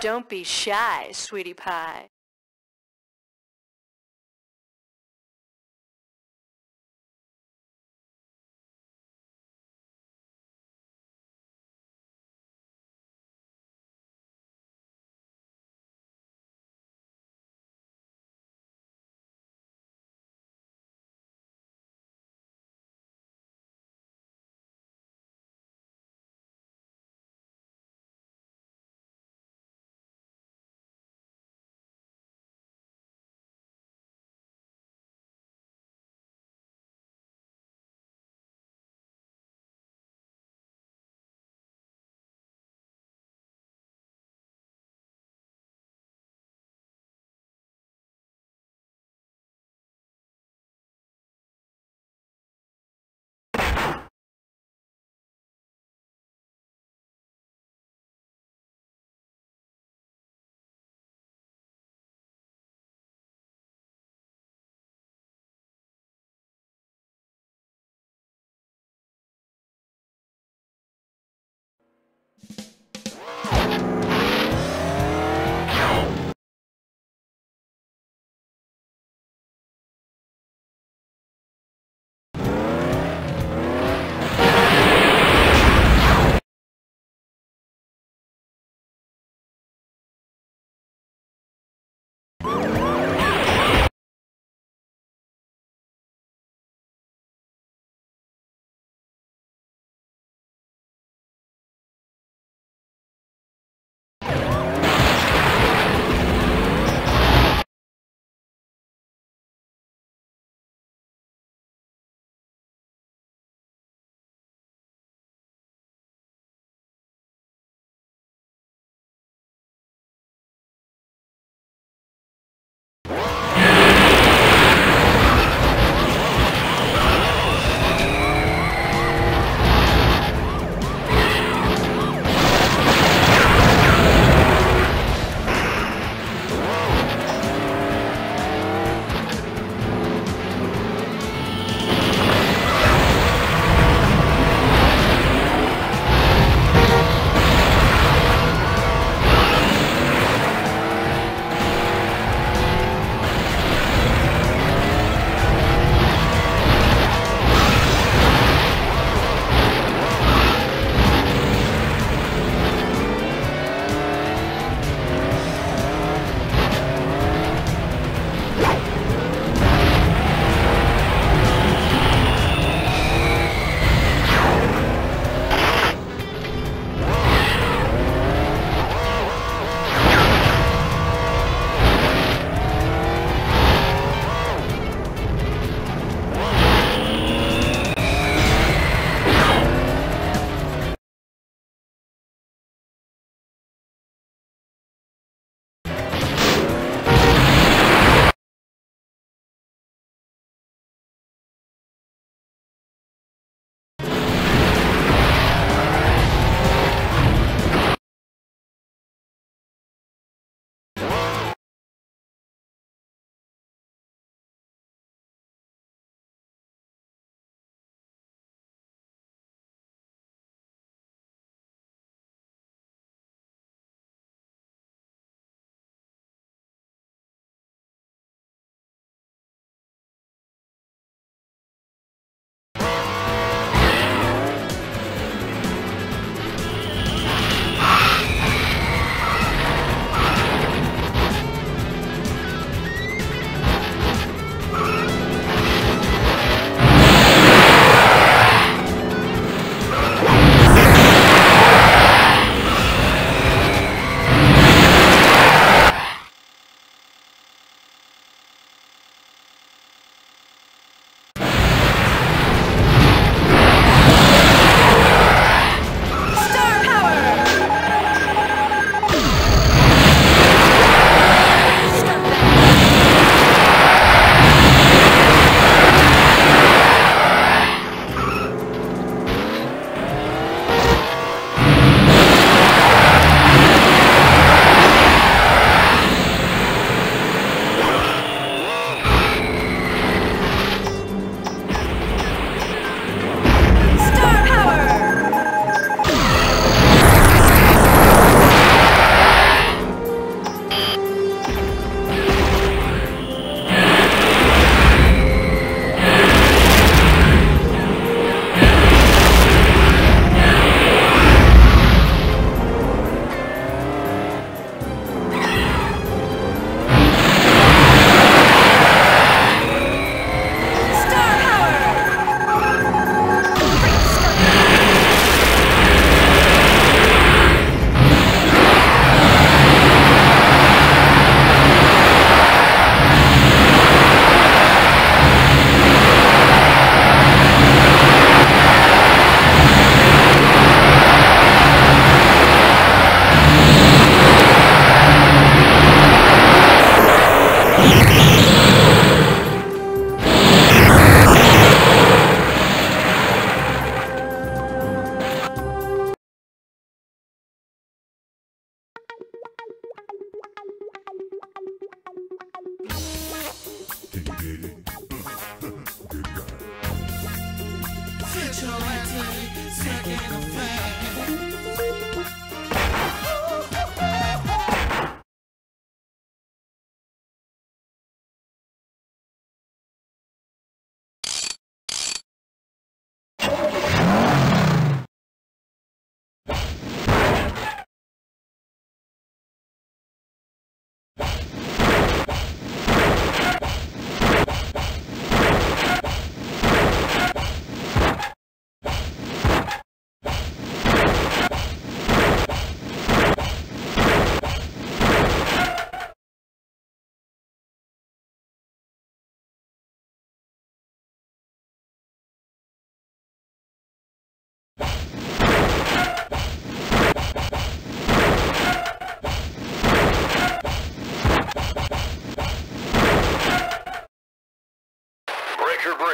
Don't be shy, sweetie pie.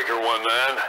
Breaker 19.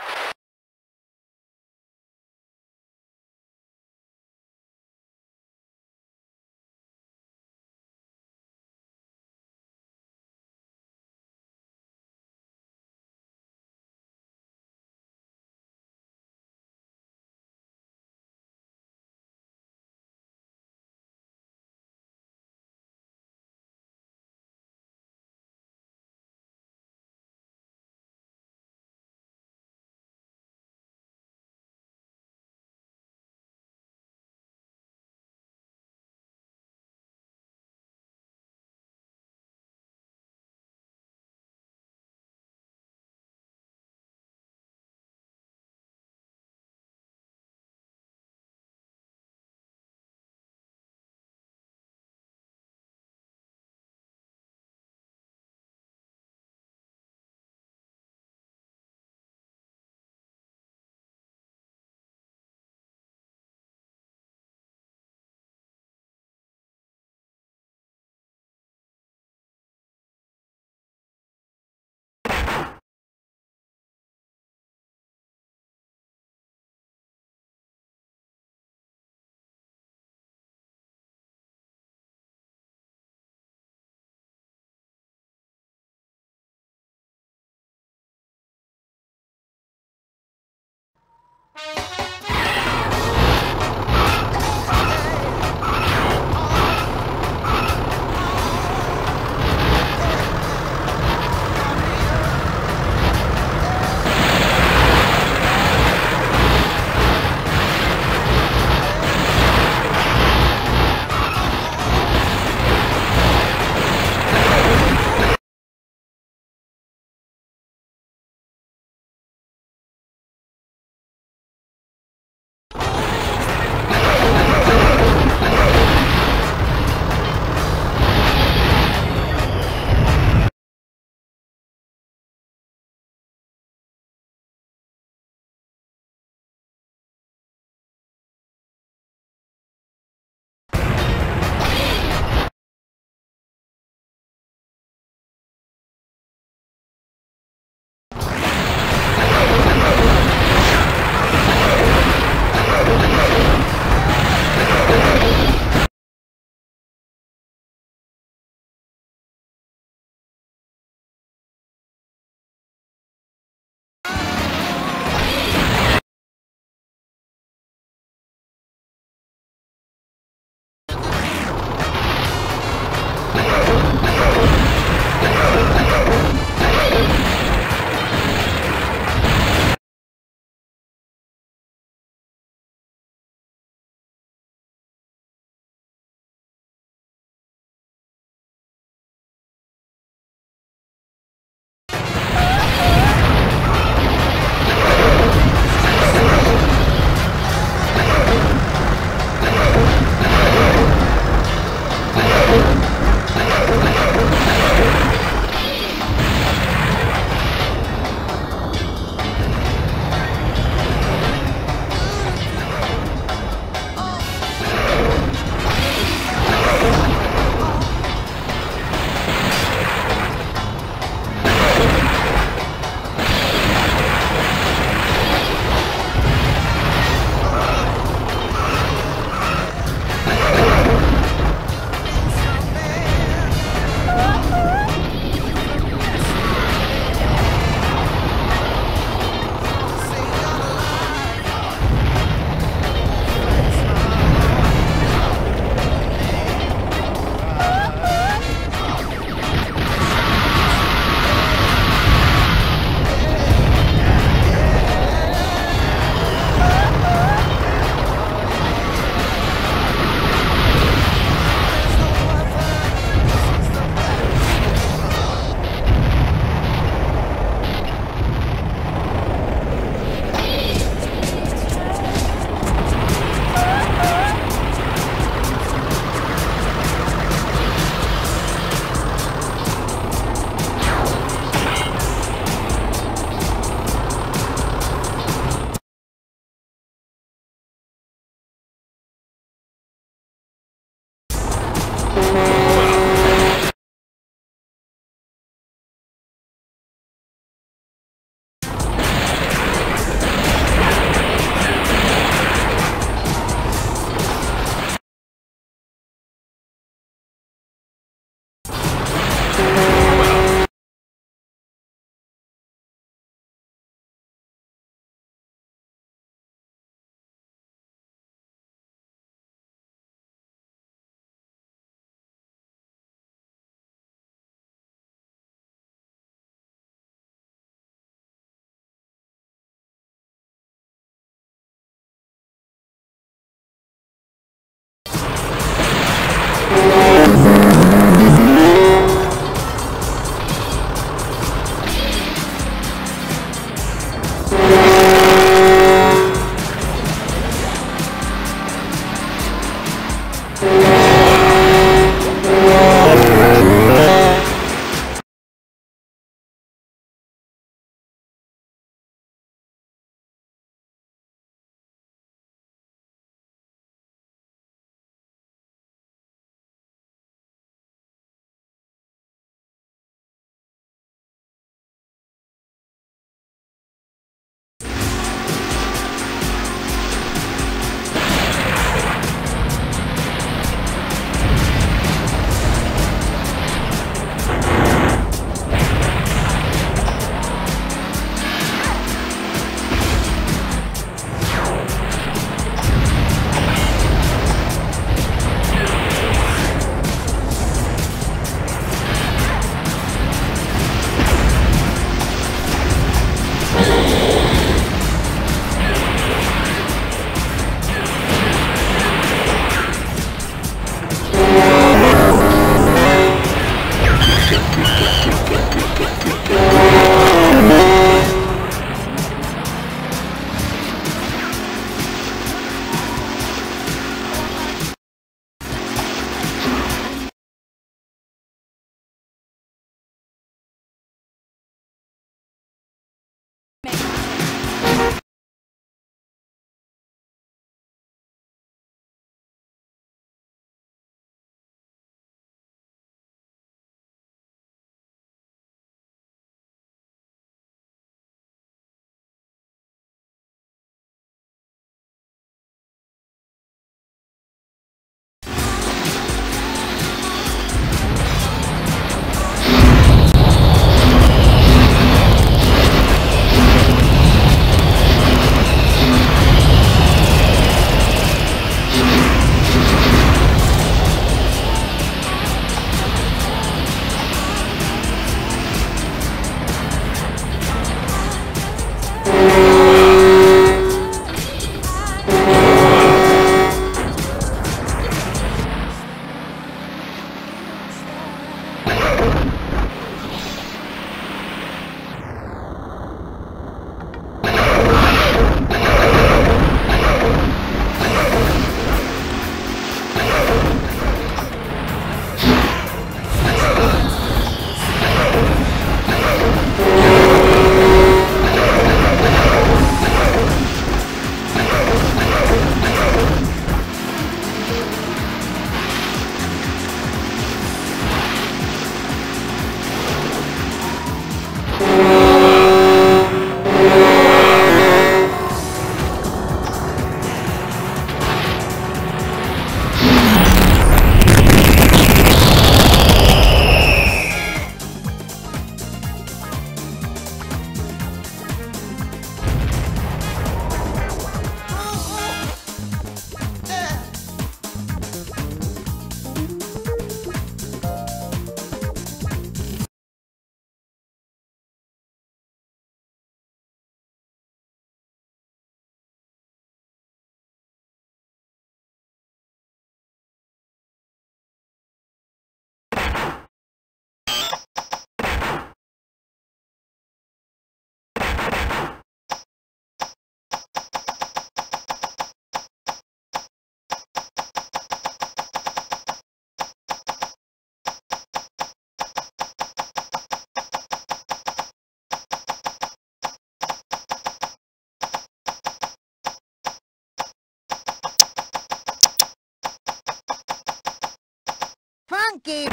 monkey!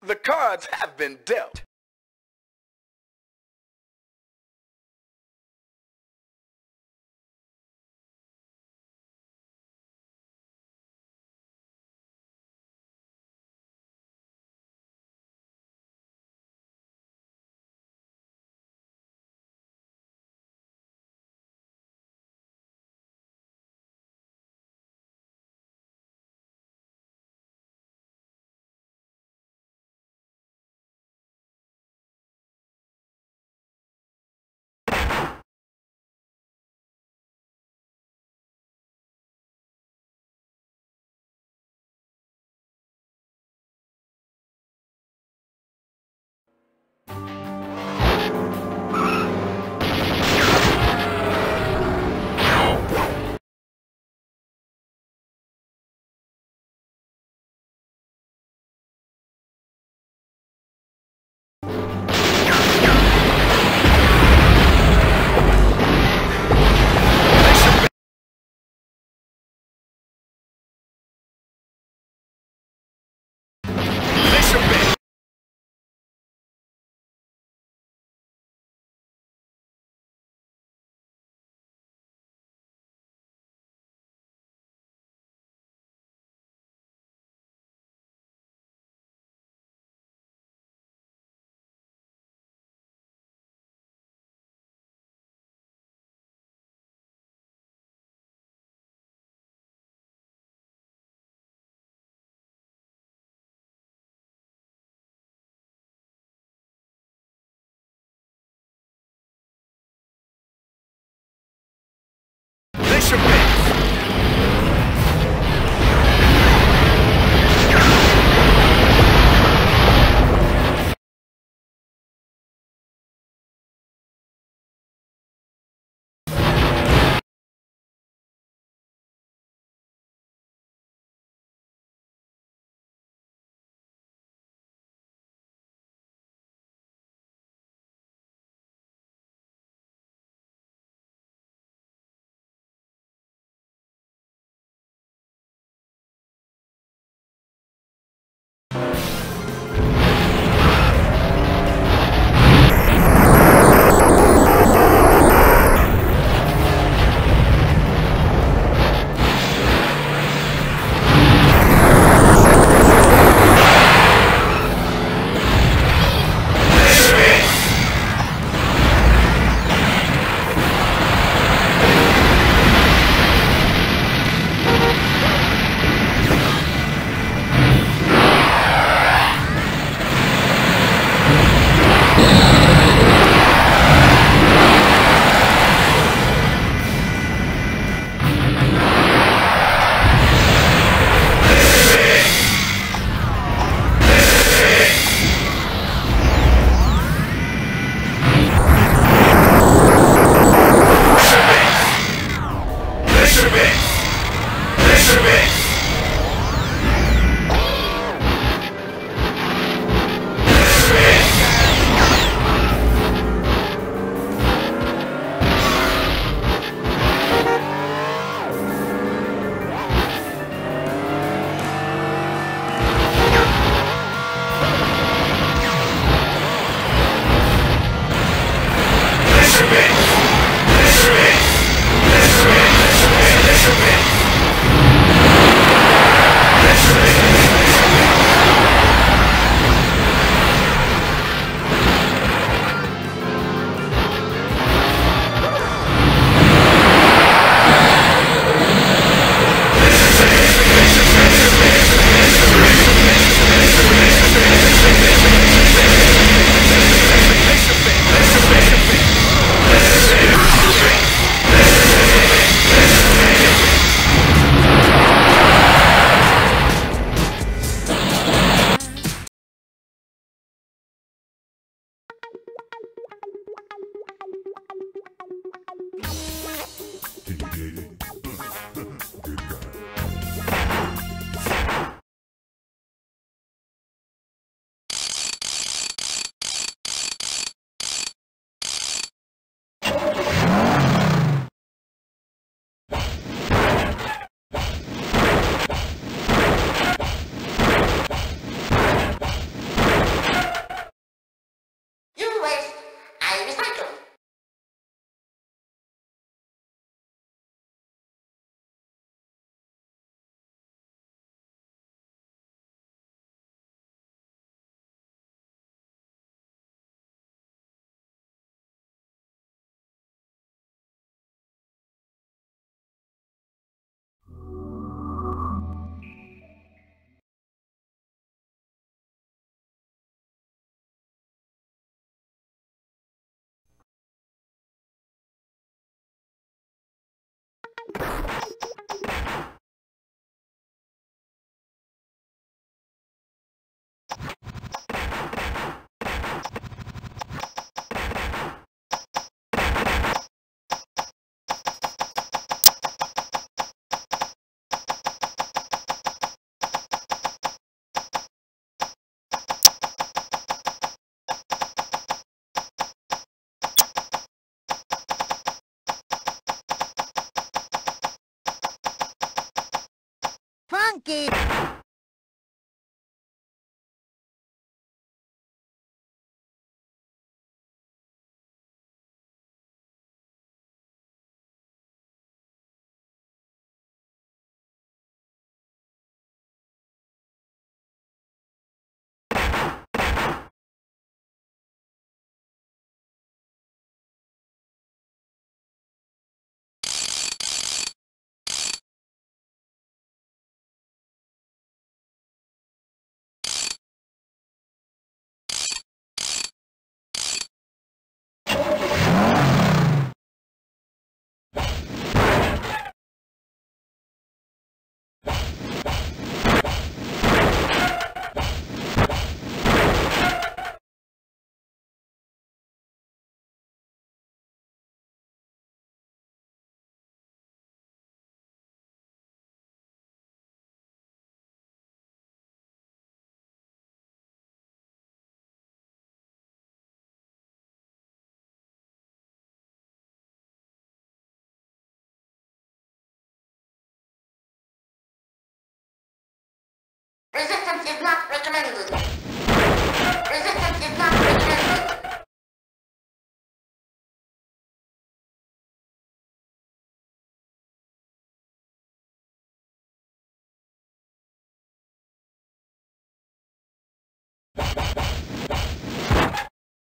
The cards have been dealt. monkey! Resistance is not recommended. Resistance is not recommended.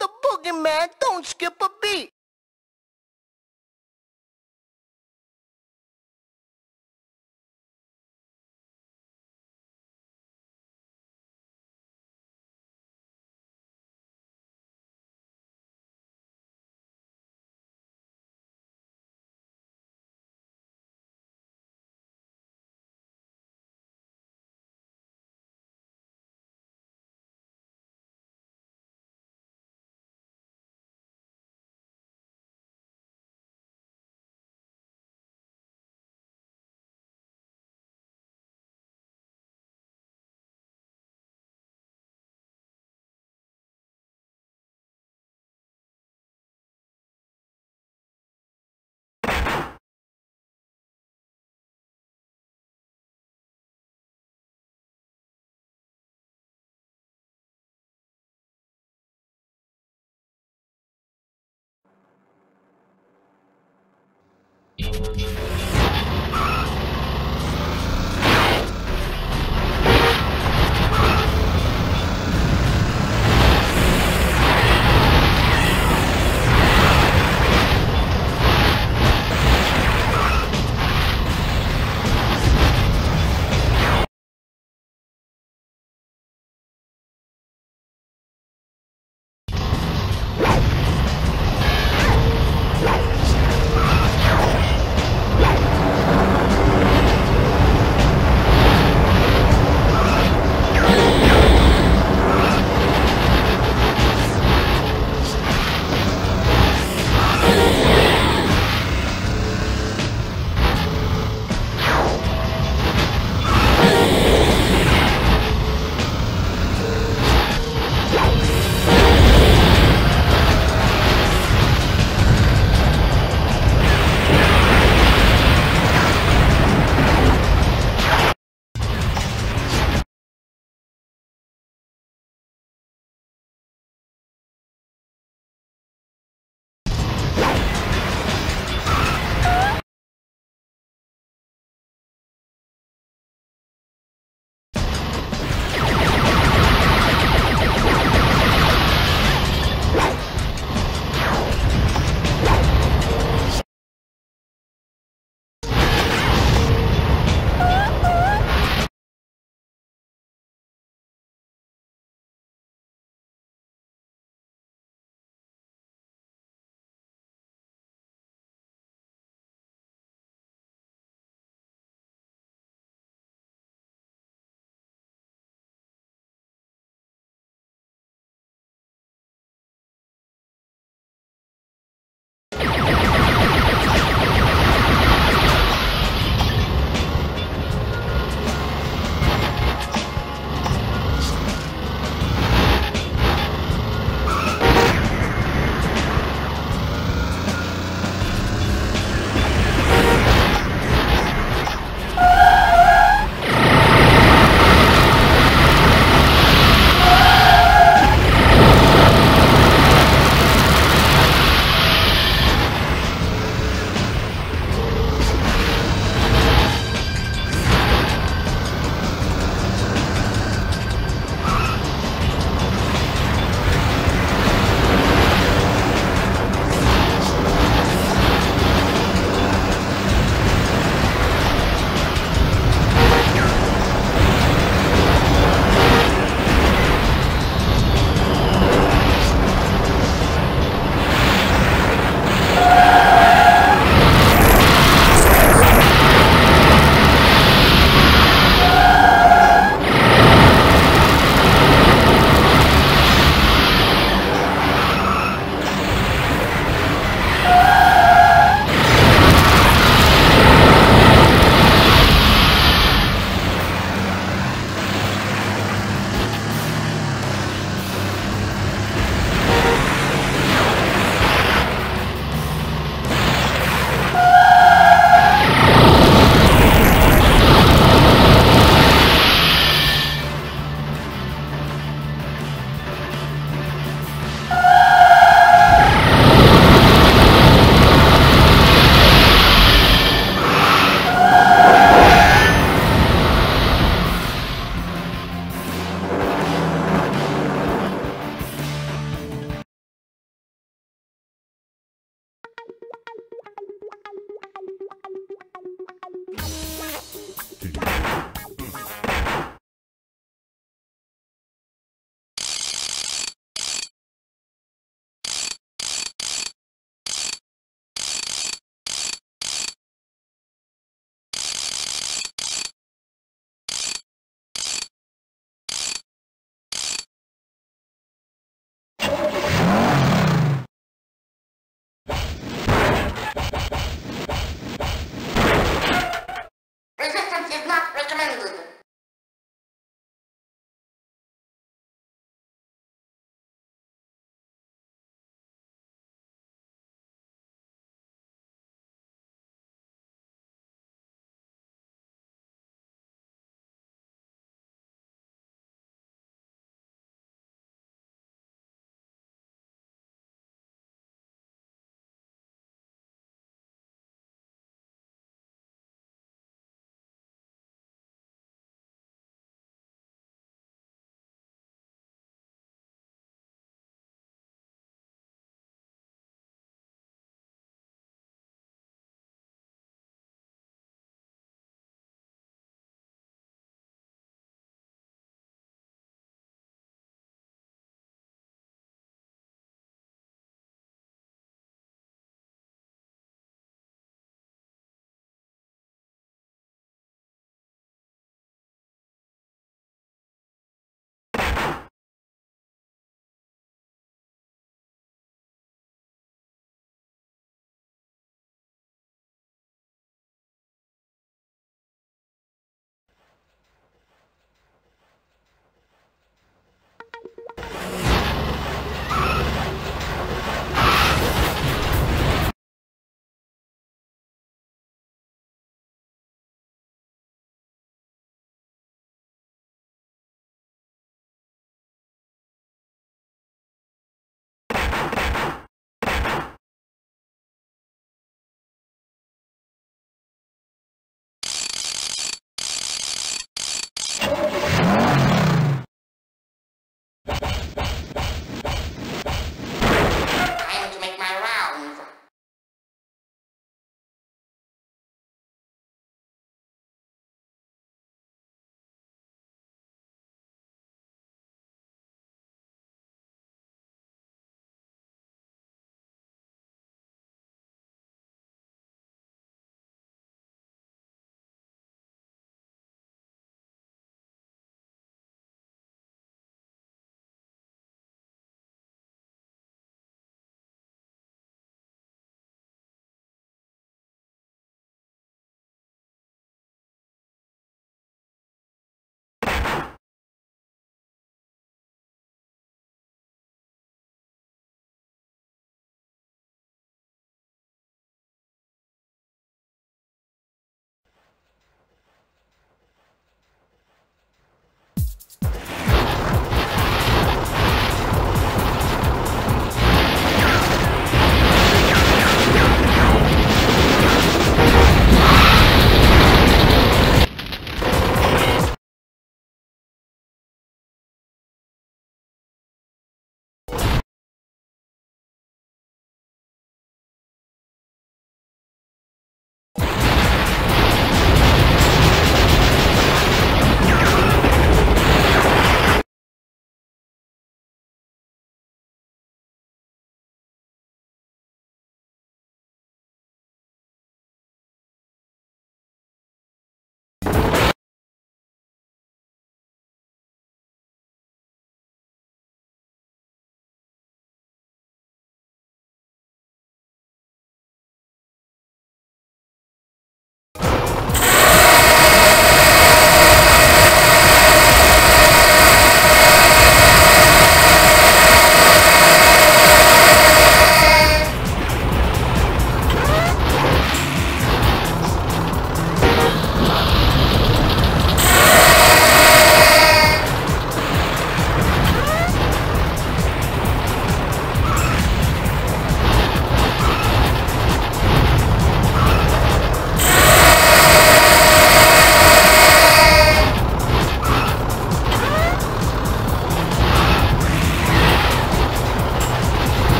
The boogeyman don't skip a beat.